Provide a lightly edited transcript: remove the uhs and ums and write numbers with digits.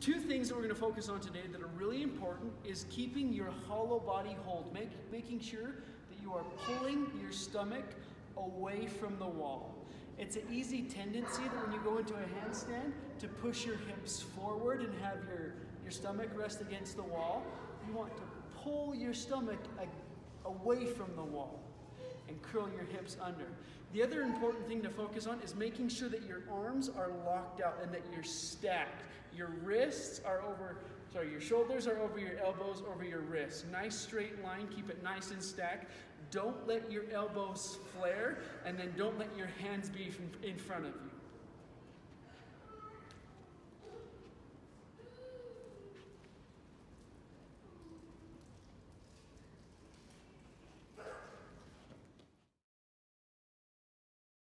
Two things that we're going to focus on today that are really important is keeping your hollow body hold, making sure that you are pulling your stomach away from the wall. It's an easy tendency that when you go into a handstand to push your hips forward and have your stomach rest against the wall. You want to pull your stomach away from the wall and curl your hips under. The other important thing to focus on is making sure that your arms are locked out and that you're stacked. Your wrists are over, sorry, your shoulders are over your elbows, over your wrists. Nice straight line, keep it nice and stacked. Don't let your elbows flare, and then don't let your hands be in front of you.